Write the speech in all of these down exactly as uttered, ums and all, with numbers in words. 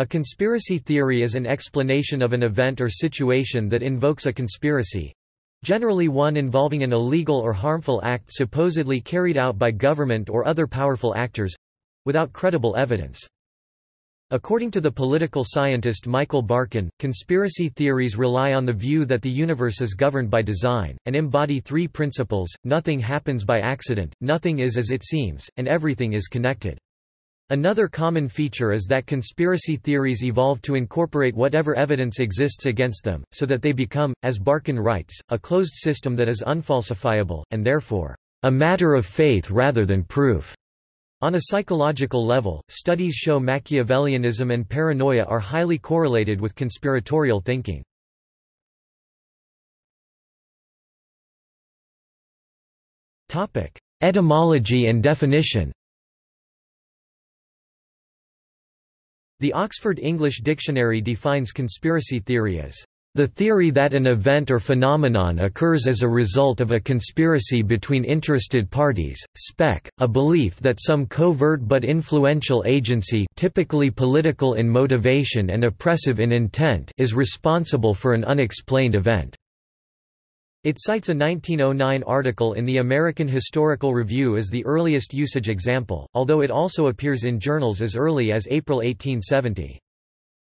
A conspiracy theory is an explanation of an event or situation that invokes a conspiracy, generally one involving an illegal or harmful act supposedly carried out by government or other powerful actors, without credible evidence. According to the political scientist Michael Barkun, conspiracy theories rely on the view that the universe is governed by design, and embody three principles: nothing happens by accident, nothing is as it seems, and everything is connected. Another common feature is that conspiracy theories evolve to incorporate whatever evidence exists against them, so that they become, as Barkun writes, a closed system that is unfalsifiable, and therefore, a matter of faith rather than proof. On a psychological level, studies show Machiavellianism and paranoia are highly correlated with conspiratorial thinking. Etymology and definition. The Oxford English Dictionary defines conspiracy theory as, "...the theory that an event or phenomenon occurs as a result of a conspiracy between interested parties, spec, a belief that some covert but influential agency typically political in motivation and oppressive in intent is responsible for an unexplained event." It cites a nineteen oh nine article in the American Historical Review as the earliest usage example, although it also appears in journals as early as April eighteen seventy.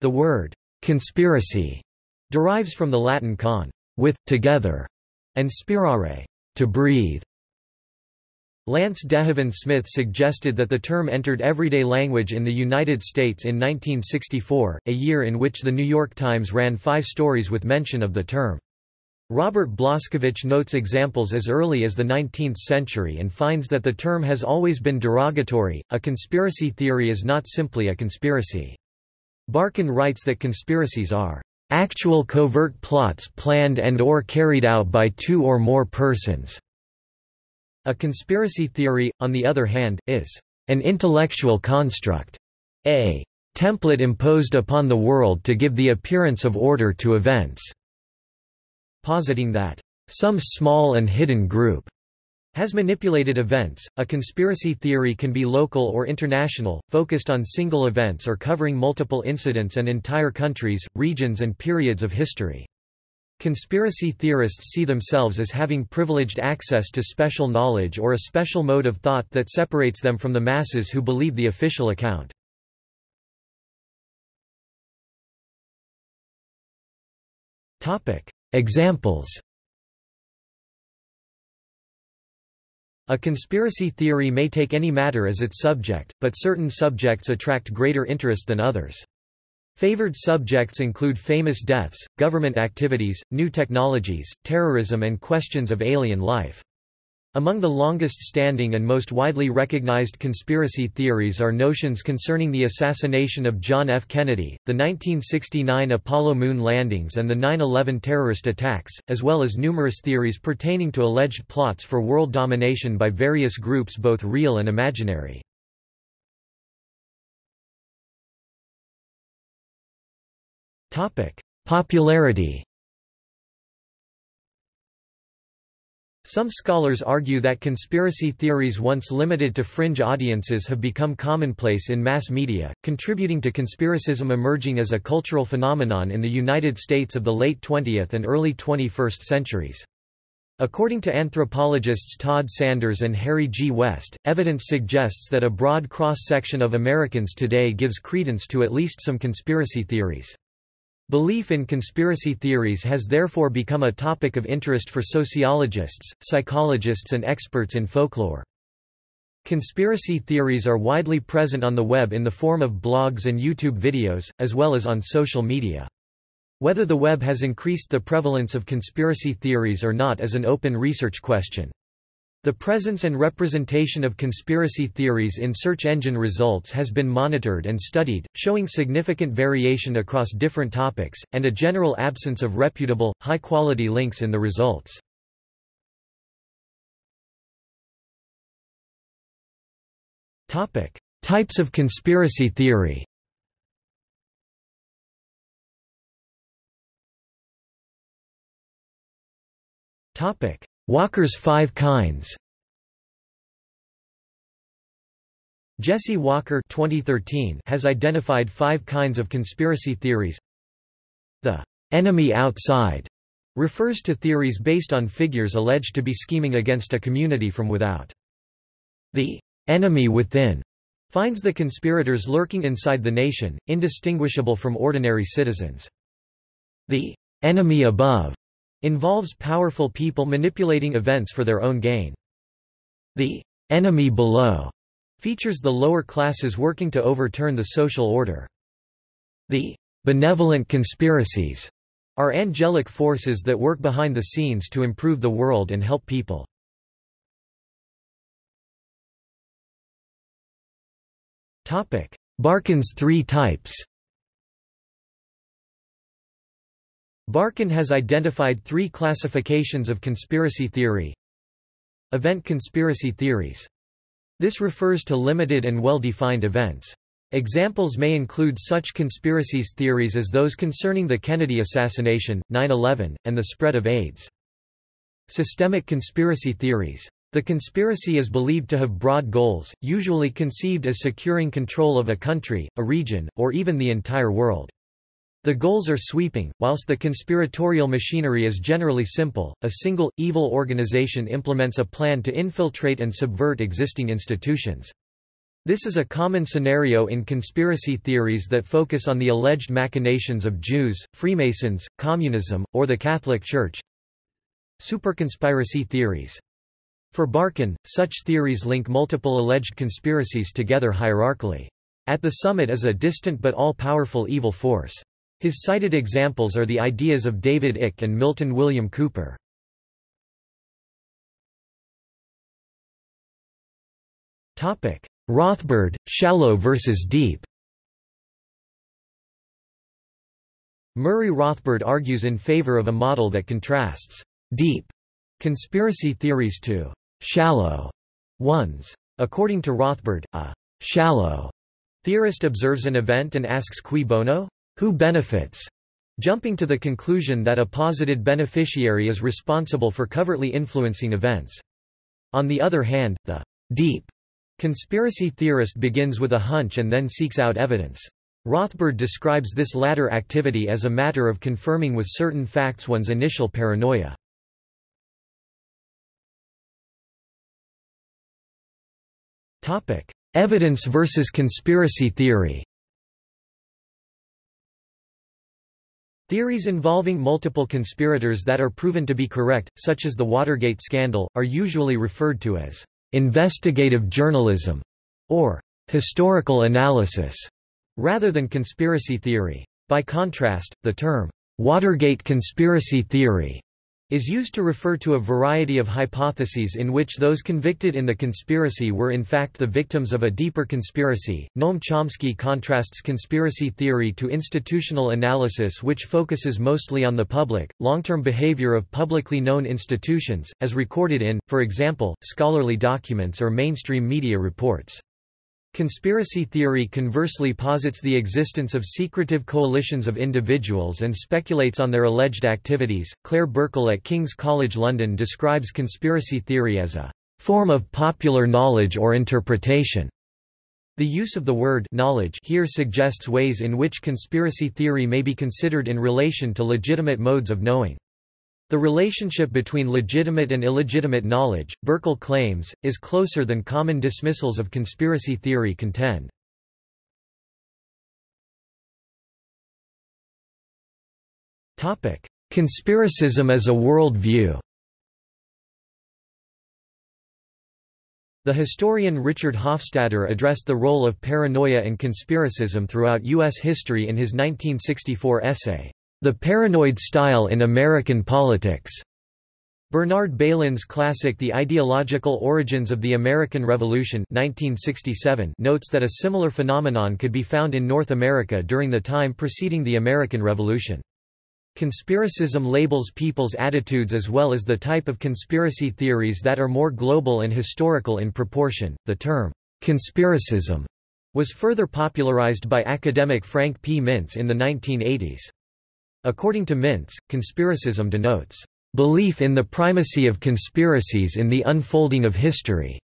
The word, conspiracy, derives from the Latin con, with, together, and spirare, to breathe. Lance Dehaven Smith suggested that the term entered everyday language in the United States in nineteen sixty-four, a year in which the New York Times ran five stories with mention of the term. Robert Blaskovich notes examples as early as the nineteenth century and finds that the term has always been derogatory. A conspiracy theory is not simply a conspiracy. Barkun writes that conspiracies are actual covert plots planned and or carried out by two or more persons. A conspiracy theory, on the other hand, is an intellectual construct, a template imposed upon the world to give the appearance of order to events, positing that some small and hidden group has manipulated events. A conspiracy theory can be local or international, focused on single events or covering multiple incidents and entire countries, regions and periods of history. Conspiracy theorists see themselves as having privileged access to special knowledge or a special mode of thought that separates them from the masses who believe the official account. Topic: Examples. A conspiracy theory may take any matter as its subject, but certain subjects attract greater interest than others. Favored subjects include famous deaths, government activities, new technologies, terrorism and questions of alien life. Among the longest-standing and most widely recognized conspiracy theories are notions concerning the assassination of John F. Kennedy, the nineteen sixty-nine Apollo moon landings and the nine eleven terrorist attacks, as well as numerous theories pertaining to alleged plots for world domination by various groups both real and imaginary. Popularity. Some scholars argue that conspiracy theories once limited to fringe audiences have become commonplace in mass media, contributing to conspiracism emerging as a cultural phenomenon in the United States of the late twentieth and early twenty-first centuries. According to anthropologists Todd Sanders and Harry G. West, evidence suggests that a broad cross-section of Americans today gives credence to at least some conspiracy theories. Belief in conspiracy theories has therefore become a topic of interest for sociologists, psychologists and experts in folklore. Conspiracy theories are widely present on the web in the form of blogs and YouTube videos, as well as on social media. Whether the web has increased the prevalence of conspiracy theories or not is an open research question. The presence and representation of conspiracy theories in search engine results has been monitored and studied, showing significant variation across different topics, and a general absence of reputable, high-quality links in the results. Types of conspiracy theory. Walker's Five Kinds. Jesse Walker twenty thirteen has identified five kinds of conspiracy theories. The enemy outside refers to theories based on figures alleged to be scheming against a community from without. The enemy within finds the conspirators lurking inside the nation, indistinguishable from ordinary citizens. The enemy above involves powerful people manipulating events for their own gain. The enemy below features the lower classes working to overturn the social order. The benevolent conspiracies are angelic forces that work behind the scenes to improve the world and help people. Topic: Barkun's three types. Barkun has identified three classifications of conspiracy theory. Event conspiracy theories. This refers to limited and well-defined events. Examples may include such conspiracies theories as those concerning the Kennedy assassination, nine eleven, and the spread of AIDS. Systemic conspiracy theories. The conspiracy is believed to have broad goals, usually conceived as securing control of a country, a region, or even the entire world. The goals are sweeping, whilst the conspiratorial machinery is generally simple. A single, evil organization implements a plan to infiltrate and subvert existing institutions. This is a common scenario in conspiracy theories that focus on the alleged machinations of Jews, Freemasons, communism, or the Catholic Church. Superconspiracy theories. For Barkun, such theories link multiple alleged conspiracies together hierarchically. At the summit is a distant but all-powerful evil force. His cited examples are the ideas of David Icke and Milton William Cooper. Rothbard, shallow versus deep. Murray Rothbard argues in favor of a model that contrasts deep conspiracy theories to shallow ones. According to Rothbard, a shallow theorist observes an event and asks cui bono? Who benefits? Jumping to the conclusion that a posited beneficiary is responsible for covertly influencing events. On the other hand, the deep conspiracy theorist begins with a hunch and then seeks out evidence. Rothbard describes this latter activity as a matter of confirming with certain facts one's initial paranoia. Evidence versus conspiracy theory. Theories involving multiple conspirators that are proven to be correct, such as the Watergate scandal, are usually referred to as investigative journalism or historical analysis, rather than conspiracy theory. By contrast, the term Watergate conspiracy theory is used to refer to a variety of hypotheses in which those convicted in the conspiracy were in fact the victims of a deeper conspiracy. Noam Chomsky contrasts conspiracy theory to institutional analysis, which focuses mostly on the public, long-term behavior of publicly known institutions, as recorded in, for example, scholarly documents or mainstream media reports. Conspiracy theory conversely posits the existence of secretive coalitions of individuals and speculates on their alleged activities. Claire Burkle at King's College London describes conspiracy theory as a form of popular knowledge or interpretation. The use of the word knowledge here suggests ways in which conspiracy theory may be considered in relation to legitimate modes of knowing. The relationship between legitimate and illegitimate knowledge, Burkle claims, is closer than common dismissals of conspiracy theory contend. Conspiracism as a world view. The historian Richard Hofstadter addressed the role of paranoia and conspiracism throughout U S history in his nineteen sixty-four essay, The Paranoid Style in American Politics. Bernard Balin's classic The Ideological Origins of the American Revolution nineteen sixty-seven notes that a similar phenomenon could be found in North America during the time preceding the American Revolution. Conspiracism labels people's attitudes as well as the type of conspiracy theories that are more global and historical in proportion. The term, conspiracism, was further popularized by academic Frank P. Mintz in the nineteen eighties. According to Mintz, conspiracism denotes belief in the primacy of conspiracies in the unfolding of history.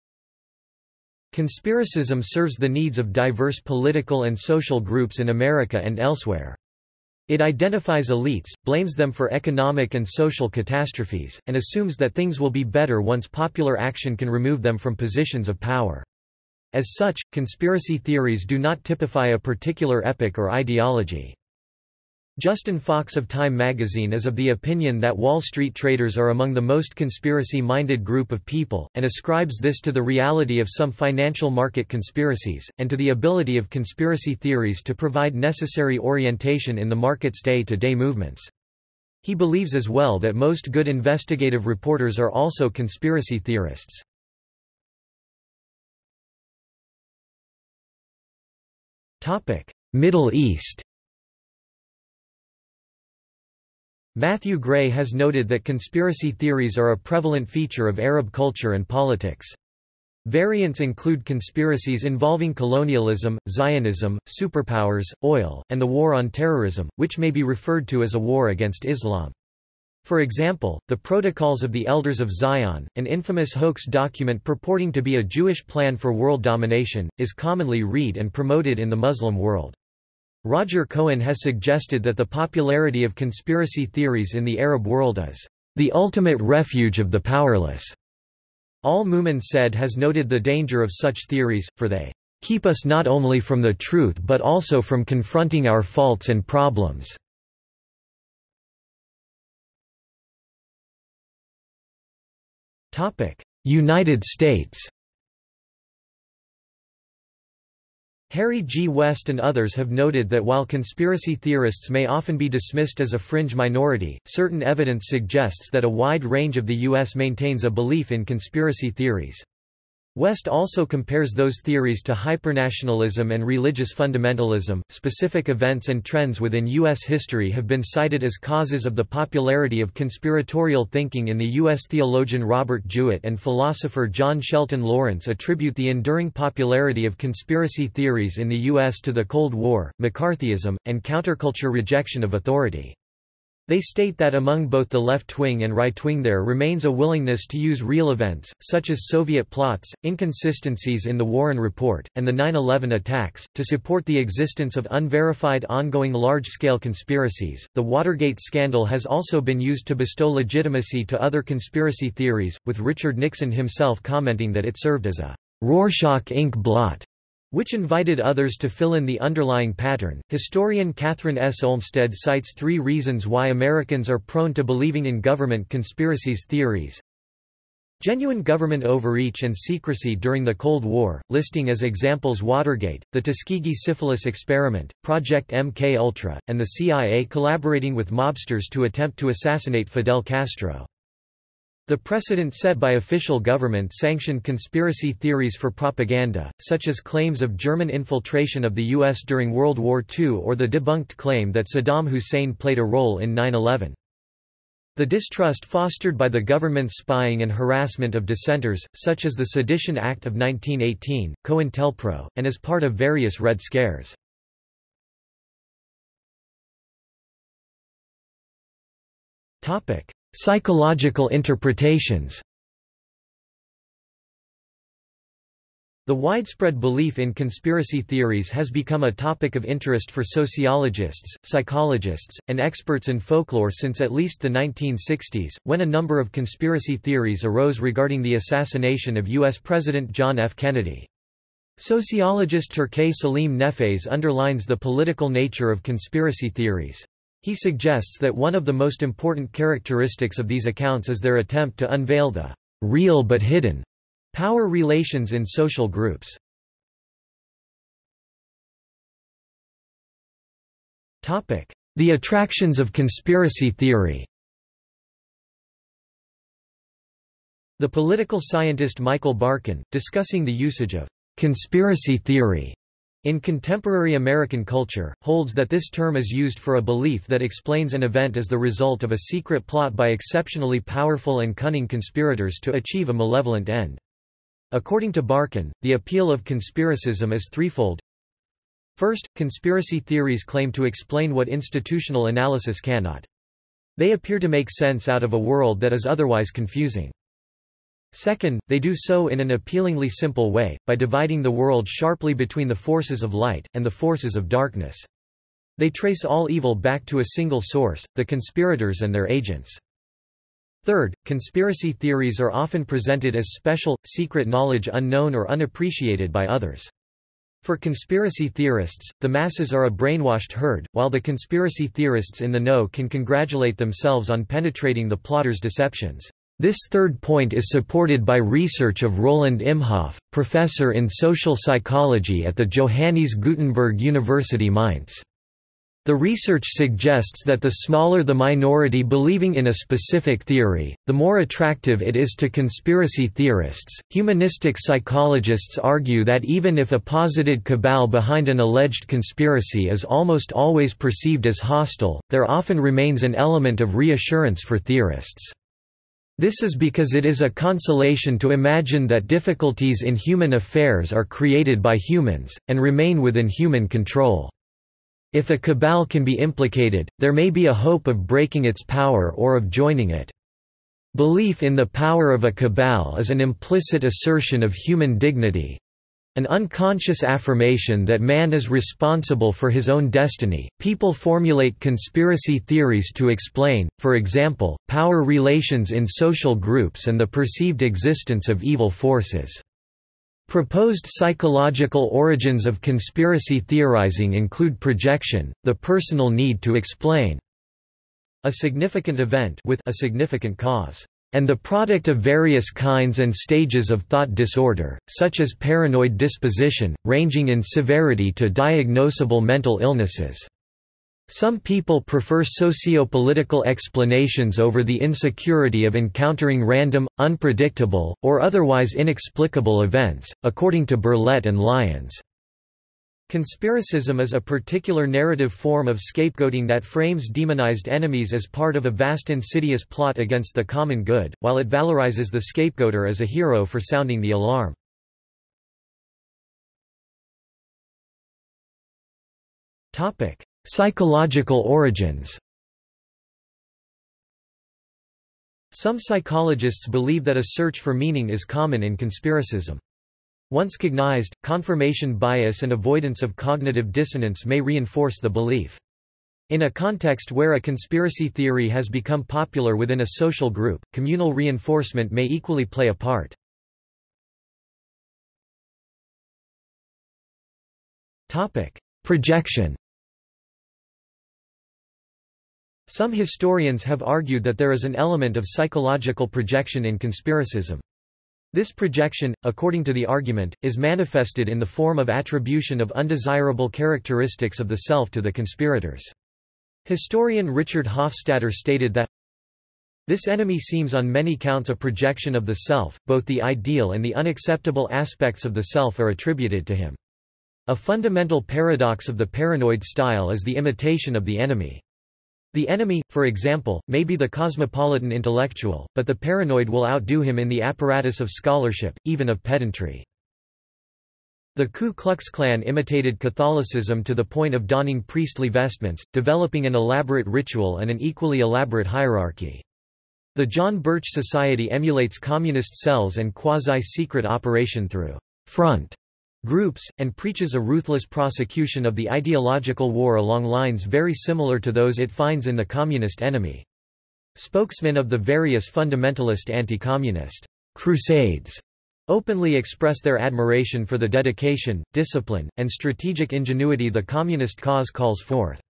Conspiracism serves the needs of diverse political and social groups in America and elsewhere. It identifies elites, blames them for economic and social catastrophes, and assumes that things will be better once popular action can remove them from positions of power. As such, conspiracy theories do not typify a particular epoch or ideology. Justin Fox of Time magazine is of the opinion that Wall Street traders are among the most conspiracy-minded group of people, and ascribes this to the reality of some financial market conspiracies, and to the ability of conspiracy theories to provide necessary orientation in the market's day-to-day movements. He believes as well that most good investigative reporters are also conspiracy theorists. Middle East. Matthew Gray has noted that conspiracy theories are a prevalent feature of Arab culture and politics. Variants include conspiracies involving colonialism, Zionism, superpowers, oil, and the war on terrorism, which may be referred to as a war against Islam. For example, the Protocols of the Elders of Zion, an infamous hoax document purporting to be a Jewish plan for world domination, is commonly read and promoted in the Muslim world. Roger Cohen has suggested that the popularity of conspiracy theories in the Arab world is the ultimate refuge of the powerless. Al-Mu'min Said has noted the danger of such theories, for they keep us not only from the truth but also from confronting our faults and problems. United States. Harry G. West and others have noted that while conspiracy theorists may often be dismissed as a fringe minority, certain evidence suggests that a wide range of the U S maintains a belief in conspiracy theories. West also compares those theories to hypernationalism and religious fundamentalism. Specific events and trends within U S history have been cited as causes of the popularity of conspiratorial thinking in the U S Theologian Robert Jewett and philosopher John Shelton Lawrence attribute the enduring popularity of conspiracy theories in the U S to the Cold War, McCarthyism, and counterculture rejection of authority. They state that among both the left-wing and right-wing there remains a willingness to use real events, such as Soviet plots, inconsistencies in the Warren Report, and the nine eleven attacks, to support the existence of unverified ongoing large-scale conspiracies. The Watergate scandal has also been used to bestow legitimacy to other conspiracy theories, with Richard Nixon himself commenting that it served as a Rorschach ink blot, which invited others to fill in the underlying pattern. Historian Catherine S. Olmsted cites three reasons why Americans are prone to believing in government conspiracies theories. Genuine government overreach and secrecy during the Cold War, listing as examples Watergate, the Tuskegee Syphilis Experiment, Project M K Ultra, and the C I A collaborating with mobsters to attempt to assassinate Fidel Castro. The precedent set by official government-sanctioned conspiracy theories for propaganda, such as claims of German infiltration of the U S during World War Two or the debunked claim that Saddam Hussein played a role in nine eleven. The distrust fostered by the government's spying and harassment of dissenters, such as the Sedition Act of nineteen eighteen, COINTELPRO, and as part of various Red Scares. Psychological interpretations. The widespread belief in conspiracy theories has become a topic of interest for sociologists, psychologists, and experts in folklore since at least the nineteen sixties, when a number of conspiracy theories arose regarding the assassination of U S President John F. Kennedy. Sociologist Türkay Salim Nefes underlines the political nature of conspiracy theories. He suggests that one of the most important characteristics of these accounts is their attempt to unveil the real but hidden power relations in social groups. The attractions of conspiracy theory. The political scientist Michael Barkun, discussing the usage of conspiracy theory in contemporary American culture, holds that this term is used for a belief that explains an event as the result of a secret plot by exceptionally powerful and cunning conspirators to achieve a malevolent end. According to Barkun, the appeal of conspiracism is threefold. First, conspiracy theories claim to explain what institutional analysis cannot. They appear to make sense out of a world that is otherwise confusing. Second, they do so in an appealingly simple way, by dividing the world sharply between the forces of light, and the forces of darkness. They trace all evil back to a single source, the conspirators and their agents. Third, conspiracy theories are often presented as special, secret knowledge unknown or unappreciated by others. For conspiracy theorists, the masses are a brainwashed herd, while the conspiracy theorists in the know can congratulate themselves on penetrating the plotters' deceptions. This third point is supported by research of Roland Imhoff, professor in social psychology at the Johannes Gutenberg University Mainz. The research suggests that the smaller the minority believing in a specific theory, the more attractive it is to conspiracy theorists. Humanistic psychologists argue that even if a posited cabal behind an alleged conspiracy is almost always perceived as hostile, there often remains an element of reassurance for theorists. This is because it is a consolation to imagine that difficulties in human affairs are created by humans, and remain within human control. If a cabal can be implicated, there may be a hope of breaking its power or of joining it. Belief in the power of a cabal is an implicit assertion of human dignity, an unconscious affirmation that man is responsible for his own destiny. People formulate conspiracy theories to explain, for example, power relations in social groups and the perceived existence of evil forces. Proposed psychological origins of conspiracy theorizing include projection, the personal need to explain a significant event with a significant cause, and the product of various kinds and stages of thought disorder, such as paranoid disposition, ranging in severity to diagnosable mental illnesses. Some people prefer socio-political explanations over the insecurity of encountering random, unpredictable, or otherwise inexplicable events, according to Burlett and Lyons. Conspiracism is a particular narrative form of scapegoating that frames demonized enemies as part of a vast insidious plot against the common good, while it valorizes the scapegoater as a hero for sounding the alarm. Topic: Psychological origins. Some psychologists believe that a search for meaning is common in conspiracism. Once cognized, confirmation bias and avoidance of cognitive dissonance may reinforce the belief. In a context where a conspiracy theory has become popular within a social group, communal reinforcement may equally play a part. Topic: Projection. Some historians have argued that there is an element of psychological projection in conspiracism. This projection, according to the argument, is manifested in the form of attribution of undesirable characteristics of the self to the conspirators. Historian Richard Hofstadter stated that this enemy seems on many counts a projection of the self, both the ideal and the unacceptable aspects of the self are attributed to him. A fundamental paradox of the paranoid style is the imitation of the enemy. The enemy, for example, may be the cosmopolitan intellectual, but the paranoid will outdo him in the apparatus of scholarship, even of pedantry. The Ku Klux Klan imitated Catholicism to the point of donning priestly vestments, developing an elaborate ritual and an equally elaborate hierarchy. The John Birch Society emulates communist cells and quasi-secret operation through front groups, and preaches a ruthless prosecution of the ideological war along lines very similar to those it finds in the communist enemy. Spokesmen of the various fundamentalist anti-communist crusades openly express their admiration for the dedication, discipline, and strategic ingenuity the communist cause calls forth.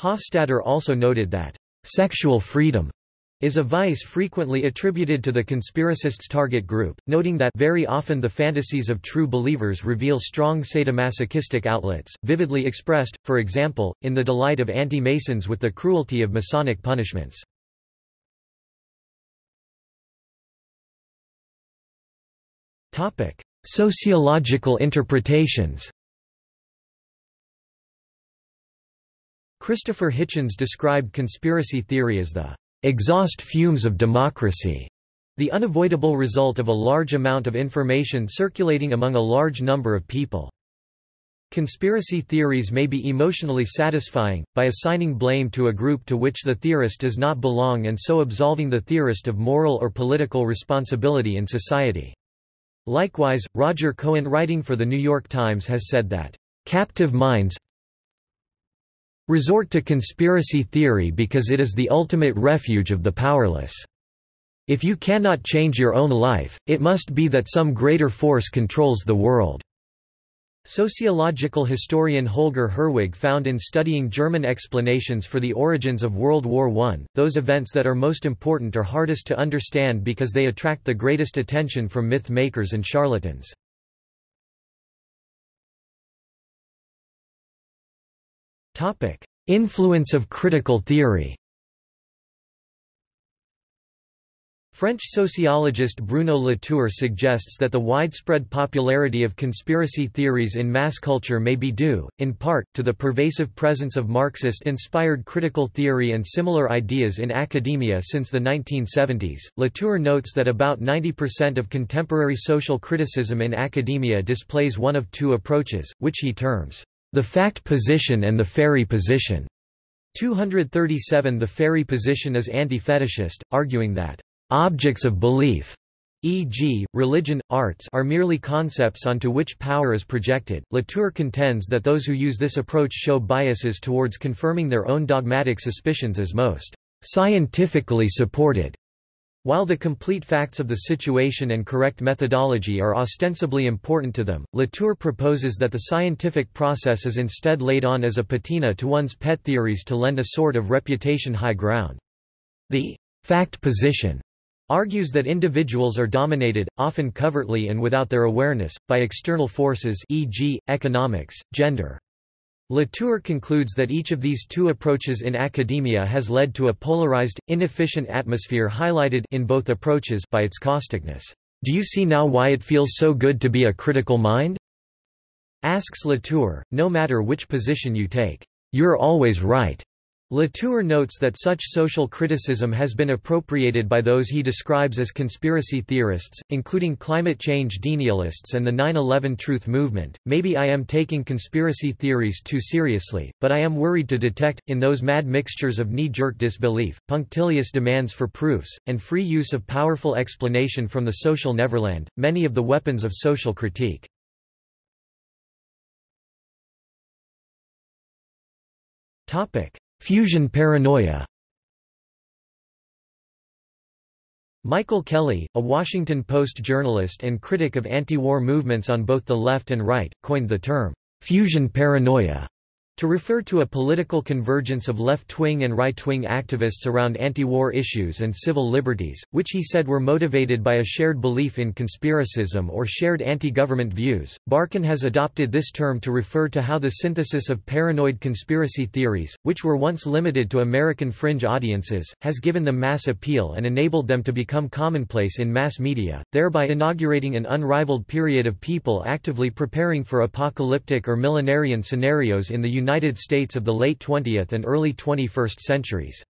Hofstadter also noted that sexual freedom is a vice frequently attributed to the conspiracists' target group, noting that very often the fantasies of true believers reveal strong sadomasochistic outlets, vividly expressed, for example, in the delight of anti-Masons with the cruelty of Masonic punishments. Sociological interpretations. Christopher Hitchens described conspiracy theory as the exhaust fumes of democracy, the unavoidable result of a large amount of information circulating among a large number of people. Conspiracy theories may be emotionally satisfying, by assigning blame to a group to which the theorist does not belong and so absolving the theorist of moral or political responsibility in society. Likewise, Roger Cohen, writing for The New York Times, has said that, "Captive minds resort to conspiracy theory because it is the ultimate refuge of the powerless. If you cannot change your own life, it must be that some greater force controls the world." Sociological historian Holger Herwig found in studying German explanations for the origins of World War One, those events that are most important are hardest to understand because they attract the greatest attention from myth-makers and charlatans. Influence of critical theory. French sociologist Bruno Latour suggests that the widespread popularity of conspiracy theories in mass culture may be due, in part, to the pervasive presence of Marxist-inspired critical theory and similar ideas in academia since the nineteen seventies. Latour notes that about ninety percent of contemporary social criticism in academia displays one of two approaches, which he terms the fact position and the fairy position. two hundred thirty-seven The fairy position is anti-fetishist, arguing that objects of belief, for example, religion, arts, are merely concepts onto which power is projected. Latour contends that those who use this approach show biases towards confirming their own dogmatic suspicions as most scientifically supported, while the complete facts of the situation and correct methodology are ostensibly important to them. Latour proposes that the scientific process is instead laid on as a patina to one's pet theories to lend a sort of reputation high ground. The fact position argues that individuals are dominated, often covertly and without their awareness, by external forces, for example, economics, gender. Latour concludes that each of these two approaches in academia has led to a polarized, inefficient atmosphere highlighted in both approaches by its causticness. "Do you see now why it feels so good to be a critical mind?" asks Latour. "No matter which position you take, you're always right." Latour notes that such social criticism has been appropriated by those he describes as conspiracy theorists, including climate change denialists and the nine eleven truth movement. "Maybe I am taking conspiracy theories too seriously, but I am worried to detect, in those mad mixtures of knee-jerk disbelief, punctilious demands for proofs, and free use of powerful explanation from the social Neverland, many of the weapons of social critique." Fusion paranoia. Michael Kelly, a Washington Post journalist and critic of anti-war movements on both the left and right, coined the term, "fusion paranoia," to refer to a political convergence of left-wing and right-wing activists around anti-war issues and civil liberties, which he said were motivated by a shared belief in conspiracism or shared anti-government views. Barkun has adopted this term to refer to how the synthesis of paranoid conspiracy theories, which were once limited to American fringe audiences, has given them mass appeal and enabled them to become commonplace in mass media, thereby inaugurating an unrivaled period of people actively preparing for apocalyptic or millenarian scenarios in the United United States of the late twentieth and early twenty-first centuries.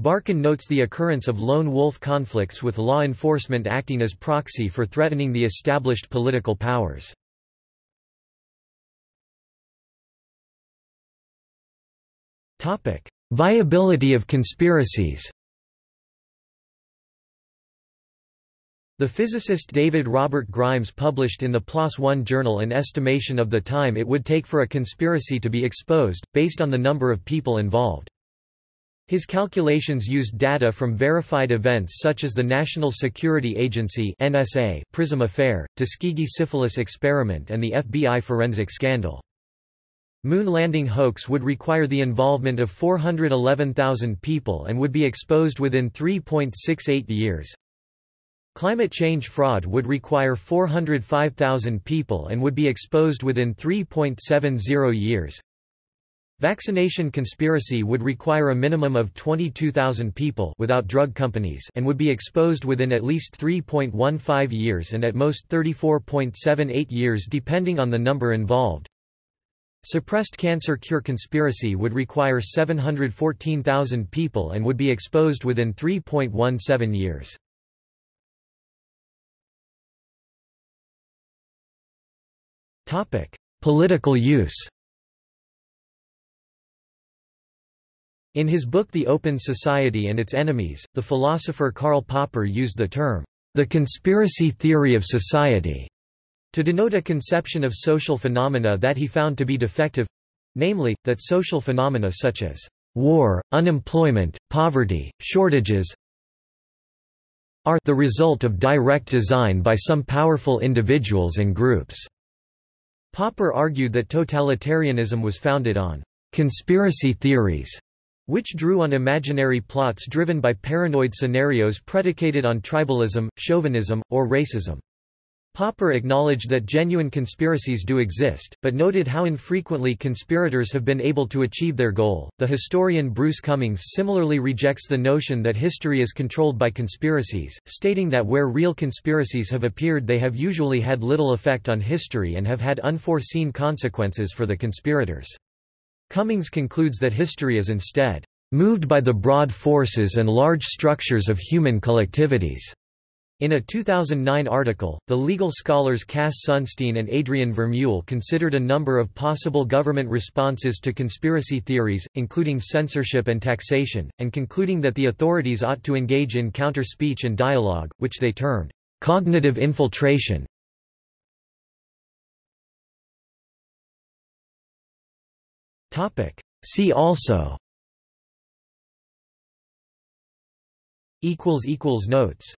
Barkun notes the occurrence of lone wolf conflicts with law enforcement acting as proxy for threatening the established political powers. Viability of conspiracies. The physicist David Robert Grimes published in the PLOS One journal an estimation of the time it would take for a conspiracy to be exposed, based on the number of people involved. His calculations used data from verified events such as the National Security Agency (N S A) Prism Affair, Tuskegee Syphilis Experiment and the F B I Forensic Scandal. Moon landing hoax would require the involvement of four hundred eleven thousand people and would be exposed within three point six eight years. Climate change fraud would require four hundred five thousand people and would be exposed within three point seven zero years. Vaccination conspiracy would require a minimum of twenty-two thousand people without drug companies and would be exposed within at least three point one five years and at most thirty-four point seven eight years depending on the number involved. Suppressed cancer cure conspiracy would require seven hundred fourteen thousand people and would be exposed within three point one seven years. Political use. In his book The Open Society and Its Enemies, the philosopher Karl Popper used the term, the conspiracy theory of society, to denote a conception of social phenomena that he found to be defective—namely, that social phenomena such as war, unemployment, poverty, shortages are the result of direct design by some powerful individuals and groups. Popper argued that totalitarianism was founded on conspiracy theories, which drew on imaginary plots driven by paranoid scenarios predicated on tribalism, chauvinism, or racism. Popper acknowledged that genuine conspiracies do exist, but noted how infrequently conspirators have been able to achieve their goal. The historian Bruce Cummings similarly rejects the notion that history is controlled by conspiracies, stating that where real conspiracies have appeared, they have usually had little effect on history and have had unforeseen consequences for the conspirators. Cummings concludes that history is instead moved by the broad forces and large structures of human collectivities. In a two thousand nine article, the legal scholars Cass Sunstein and Adrian Vermeule considered a number of possible government responses to conspiracy theories, including censorship and taxation, and concluding that the authorities ought to engage in counter-speech and dialogue, which they termed cognitive infiltration. See also Notes